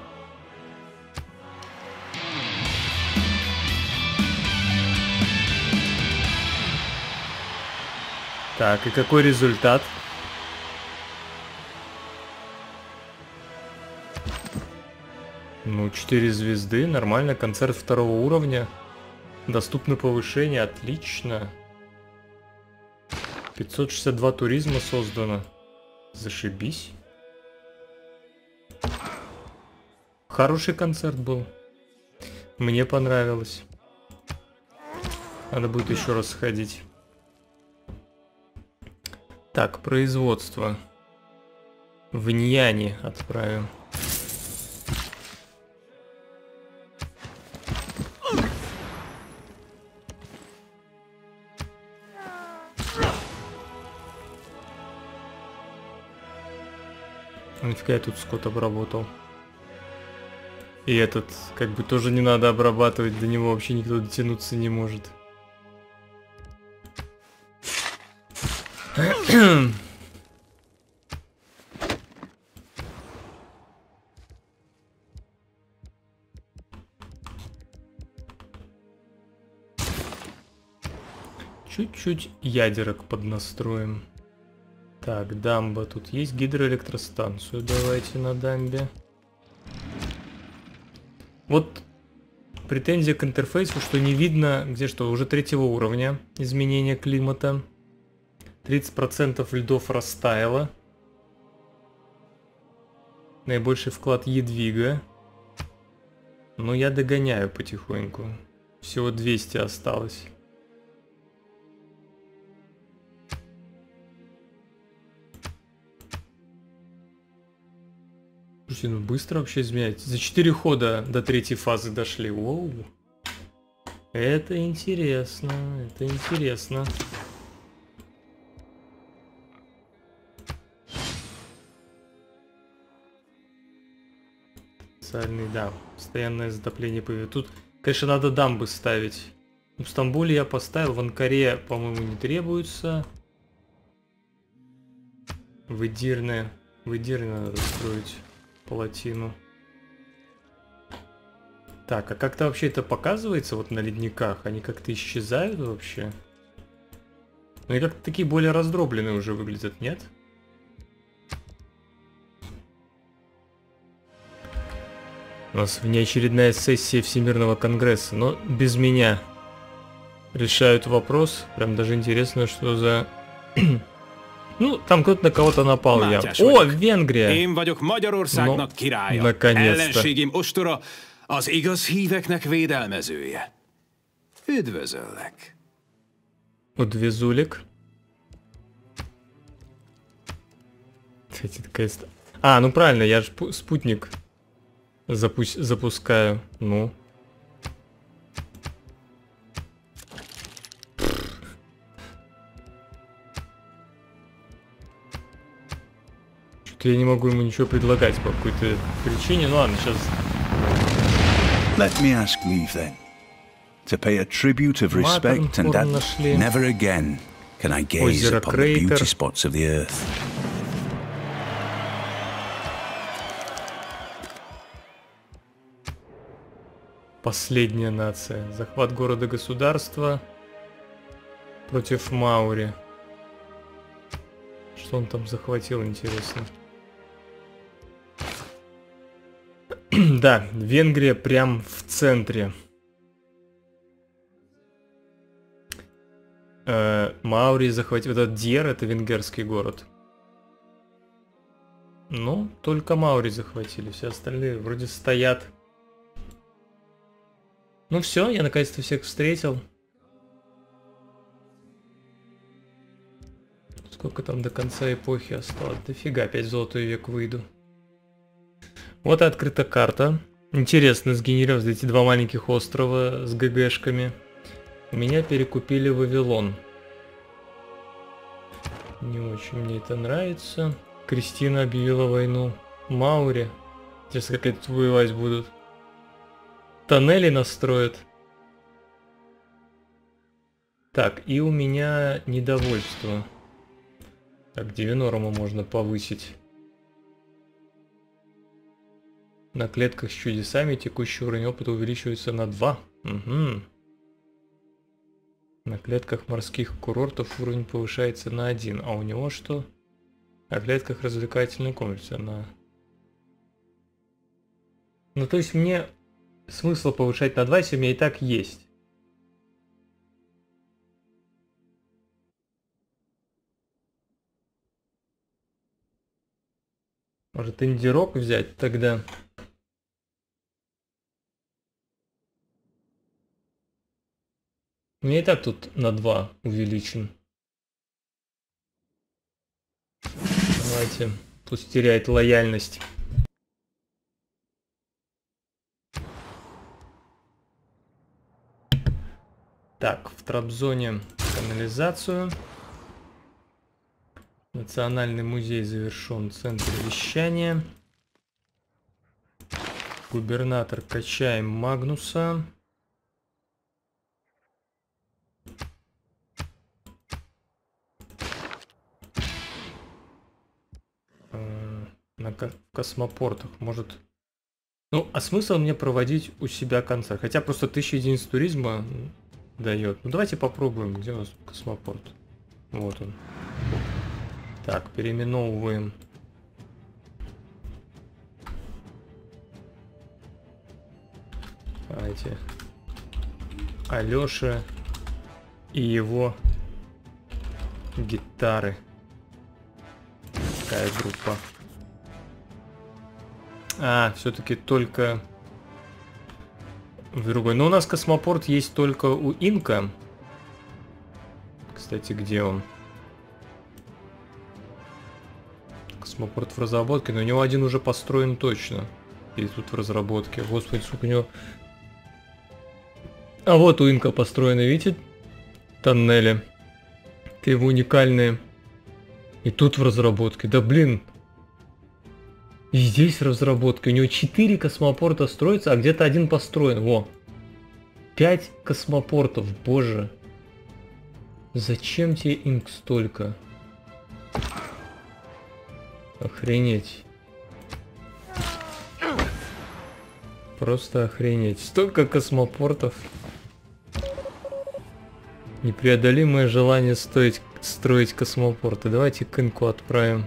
Так, и какой результат? Ну, 4 звезды, нормально, концерт 2-го уровня. Доступны повышения, отлично. 562 туризма создано. Зашибись. Хороший концерт был. Мне понравилось. Надо будет еще раз сходить. Так, производство. В Ньяне отправим. Нафига я тут скот обработал? И этот, как бы, тоже не надо обрабатывать, до него вообще никто дотянуться не может. Чуть-чуть ядерок поднастроим. Так, дамба. Тут есть гидроэлектростанцию. Давайте на дамбе. Вот претензия к интерфейсу, что не видно, где что. Уже 3-го уровня изменения климата. 30% льдов растаяло. Наибольший вклад Едвига. Но я догоняю потихоньку. Всего 200 осталось. Слушайте, ну быстро вообще изменяется. За 4 хода до 3-й фазы дошли. Воу. Это интересно, это интересно. Специальный, да, постоянное затопление появилось. Тут, конечно, надо дамбы ставить. В Стамбуле я поставил, в Анкаре, по-моему, не требуется. В Эдирне надо строить плотину. Так, а как-то вообще это показывается вот на ледниках? Они как-то исчезают вообще? Ну и как-то такие более раздробленные уже выглядят, нет? У нас внеочередная сессия Всемирного Конгресса, но без меня решают вопрос. Прям даже интересно, что за... Ну, там кто-то на кого-то напал, я. О, Венгрия! Ну, наконец-то. Удвезулик. А, ну правильно, я же спутник запускаю. Ну. Я не могу ему ничего предлагать по какой-то причине. Ну ладно, сейчас. Let me ask leave then to pay a tribute of respect and that never again can I gaze upon the beauty spots of the earth. Последняя нация. Захват города-государства против Маори. Что он там захватил, интересно. Да, Венгрия прям в центре. Маори захватил. Вот этот Дьер, это венгерский город. Ну, только Маори захватили. Все остальные вроде стоят. Ну все, я наконец-то всех встретил. Сколько там до конца эпохи осталось? Дофига, опять в золотой век выйду. Вот и открыта карта. Интересно, сгенерировал эти два маленьких острова с ГГшками. Меня перекупили Вавилон. Не очень мне это нравится. Кристина объявила войну Маори. Интересно, как они тут воевать будут. Тоннели настроят. Так, и у меня недовольство. Так, Девинорому можно повысить. На клетках с чудесами текущий уровень опыта увеличивается на 2. Угу. На клетках морских курортов уровень повышается на 1. А у него что? На клетках развлекательный комплекс. Она... Ну, то есть мне смысл повышать на 2, если у меня и так есть. Может, индирок взять тогда? У меня и так тут на 2 увеличен. Давайте. Пусть теряет лояльность. Так, в Трабзоне канализацию. Национальный музей завершен. Центр вещания. Губернатор качаем Магнуса. На космопортах, может... Ну, а смысл мне проводить у себя концерт? Хотя просто 1000 единиц туризма дает. Ну, давайте попробуем, где у нас космопорт. Вот он. Так, переименовываем. Давайте. Алёша и его гитары. Такая группа. А, все-таки только в другой. Но у нас космопорт есть только у Инка. Кстати, где он? Космопорт в разработке. Но у него один уже построен точно. И тут в разработке. Господи, сколько у него... А вот у Инка построены, видите? Тоннели. Это его уникальные. И тут в разработке. Да блин! И здесь разработка. У него 4 космопорта строится, а где-то один построен. Во! 5 космопортов, боже. Зачем тебе, Инк, столько? Охренеть. Просто охренеть. Столько космопортов. Непреодолимое желание строить космопорты. Давайте к Инку отправим.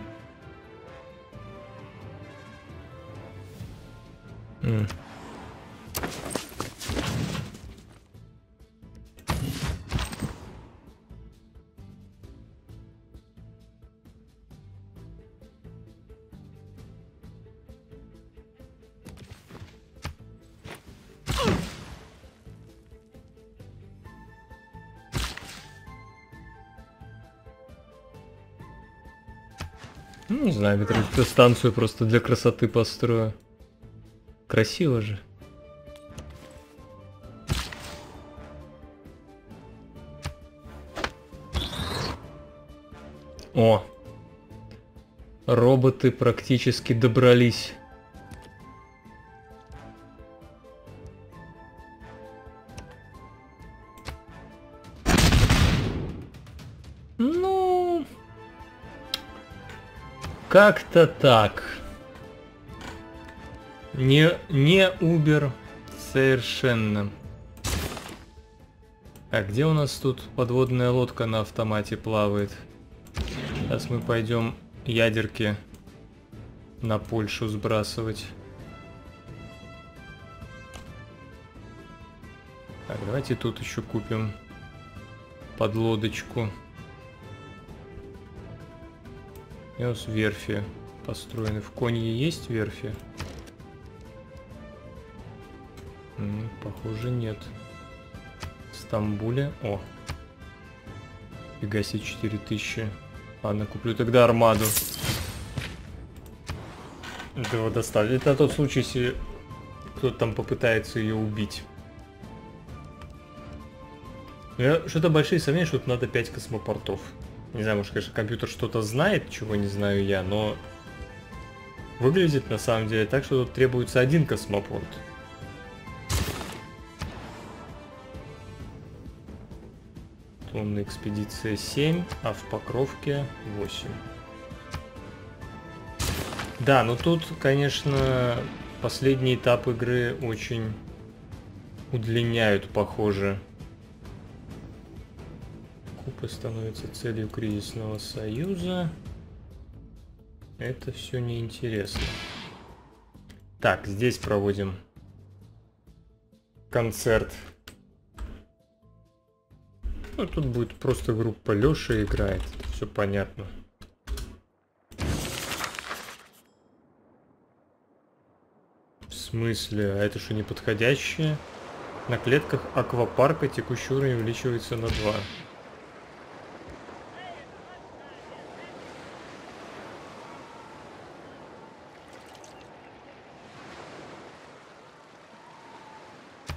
Ну, не знаю, ветроэлектростанцию просто для красоты построю. Красиво же. О! Роботы практически добрались. Ну... как-то так. Не Uber совершенно. А где у нас тут подводная лодка на автомате плавает? Сейчас мы пойдем ядерки на Польшу сбрасывать. Так, давайте тут еще купим подлодочку. И у нас верфи построены. В Конье есть верфи? Похоже, нет. В Стамбуле. О. Фига себе, 4000. Ладно, куплю тогда армаду. Да, доставлю. Это на тот случай, если кто-то там попытается ее убить. Я что-то большие сомнения, что тут надо 5 космопортов. Не знаю, может, конечно, компьютер что-то знает, чего не знаю я, но... Выглядит на самом деле так, что тут требуется один космопорт. Лунная экспедиция 7, а в Покровке 8. Да, но тут, конечно, последний этап игры очень удлиняют, похоже. Кубы становятся целью кризисного союза. Это все неинтересно. Так, здесь проводим концерт. Ну, тут будет просто группа Лёша играет, все понятно. В смысле? А это что, неподходящее? На клетках аквапарка текущий уровень увеличивается на 2.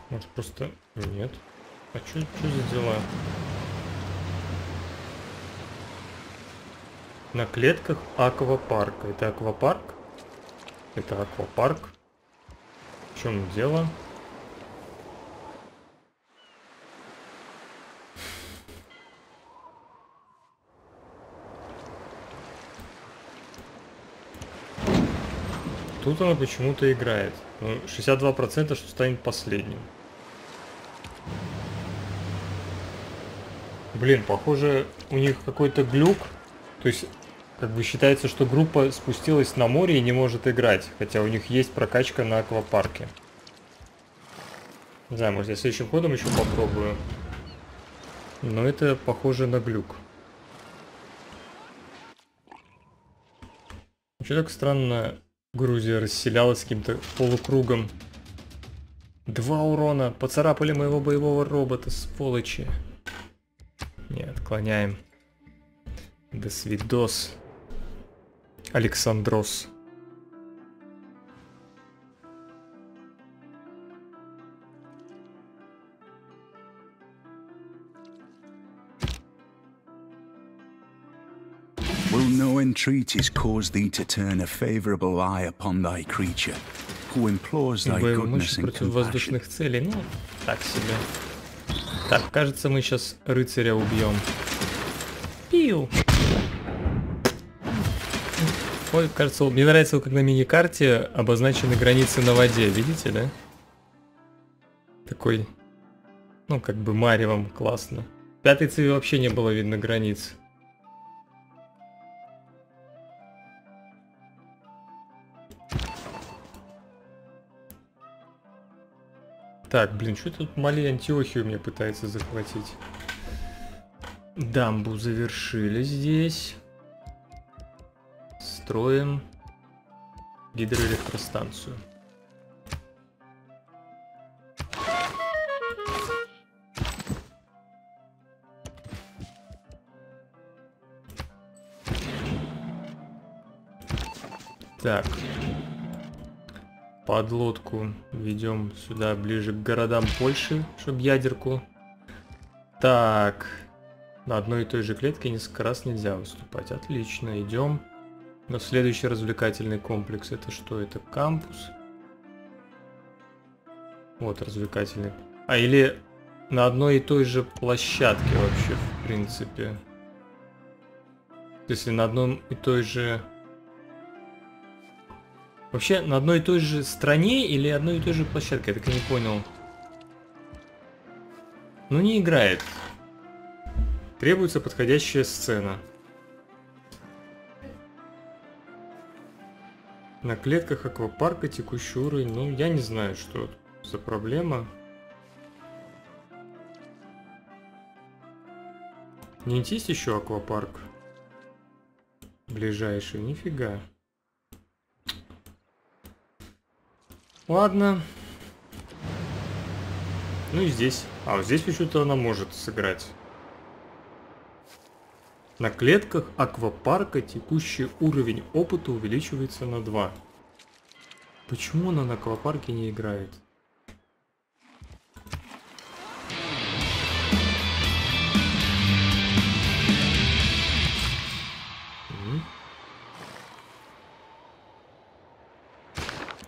Может просто... Нет. А что за дела? На клетках аквапарка. Это аквапарк? Это аквапарк. В чем дело? Тут она почему-то играет. 62%, что станет последним. Блин, похоже, у них какой-то глюк. То есть, как бы считается, что группа спустилась на море и не может играть. Хотя у них есть прокачка на аквапарке. Не знаю, может я следующим ходом еще попробую. Но это похоже на глюк. Что так странно, Грузия расселялась каким-то полукругом. 2 урона. Поцарапали моего боевого робота, сволочи. Не, отклоняем. До свидос, Александрос. Entreaties cause thee to turn a favorable eye upon thy creature, who implores thy goodness and compassion. Ну, так себе. Так, кажется, мы сейчас рыцаря убьем. Пиу. Ой, кажется, мне нравится, как на миникарте обозначены границы на воде, видите, да? Такой, ну, как бы маревом классно. В 5-й циве вообще не было видно границ. Так, блин, что тут Мали Антиохию мне пытается захватить? Дамбу завершили здесь. Строим гидроэлектростанцию. Так. Подлодку ведем сюда, ближе к городам Польши, чтобы ядерку. Так, на одной и той же клетке несколько раз нельзя выступать. Отлично, идем. Но следующий развлекательный комплекс, это что? Это кампус. Вот развлекательный. А или на одной и той же площадке вообще, в принципе. Если на одном и той же... Вообще, на одной и той же стране или одной и той же площадке? Я так и не понял. Ну, не играет. Требуется подходящая сцена. На клетках аквапарка текущий уровень. Ну, я не знаю, что за проблема. Не есть еще аквапарк? Ближайший, нифига. Ладно. Ну и здесь. А, вот здесь почему-то она может сыграть. На клетках аквапарка текущий уровень опыта увеличивается на 2. Почему она на аквапарке не играет?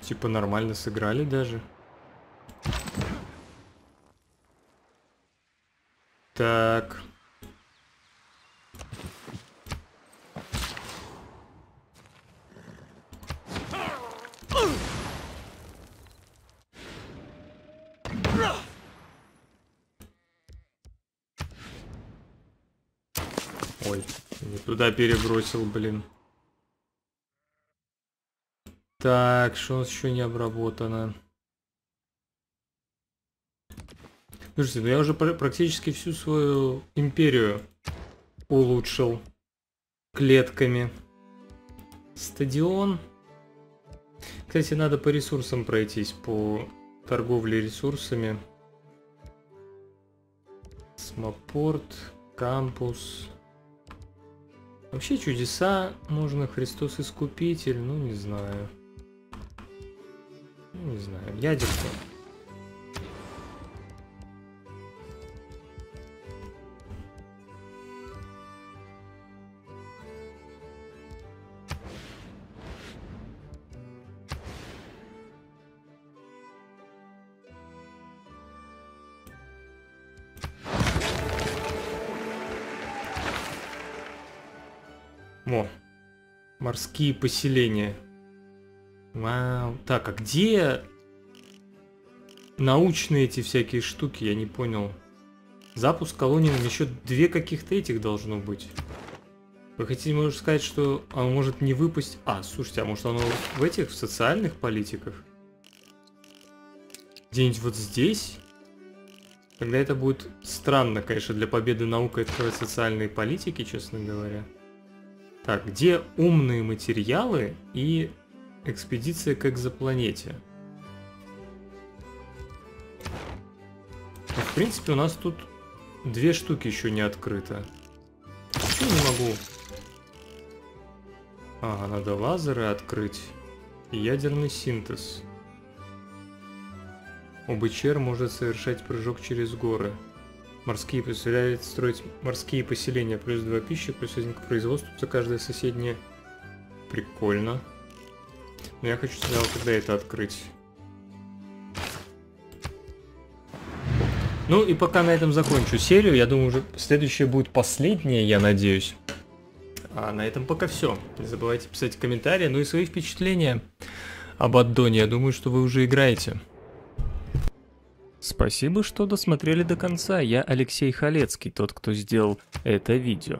Типа нормально сыграли даже. Так. Ой, не туда перебросил, блин. Так, что у нас еще не обработано? Слушайте, ну я уже практически всю свою империю улучшил клетками. Стадион. Кстати, надо по ресурсам пройтись, по торговле ресурсами. Смопорт, кампус. Вообще чудеса нужно, Христос Искупитель, ну не знаю. Ну, не знаю, ядерство. Морские поселения. Вау. Так, а где научные эти всякие штуки? Я не понял. Запуск колонии. Еще две каких-то этих должно быть. Вы хотите, может, сказать, что он может не выпустить... А, слушайте, а может оно в этих, в социальных политиках? Где-нибудь вот здесь? Тогда это будет странно, конечно, для победы наукой открывать социальные политики, честно говоря. Так, где умные материалы и экспедиция к экзопланете? Ну, в принципе, у нас тут две штуки еще не открыто. Почему не могу? Ага, надо лазеры открыть. И ядерный синтез. ОБЧР может совершать прыжок через горы. Морские позволяют строить морские поселения. Плюс 2 пищи, плюс 1 к производству за каждое соседнее. Прикольно. Но я хочу сначала тогда это открыть. Ну и пока на этом закончу серию. Я думаю, уже следующая будет последняя, я надеюсь. А на этом пока все. Не забывайте писать комментарии, ну и свои впечатления об аддоне. Я думаю, что вы уже играете. Спасибо, что досмотрели до конца. Я Алексей Халецкий, тот, кто сделал это видео.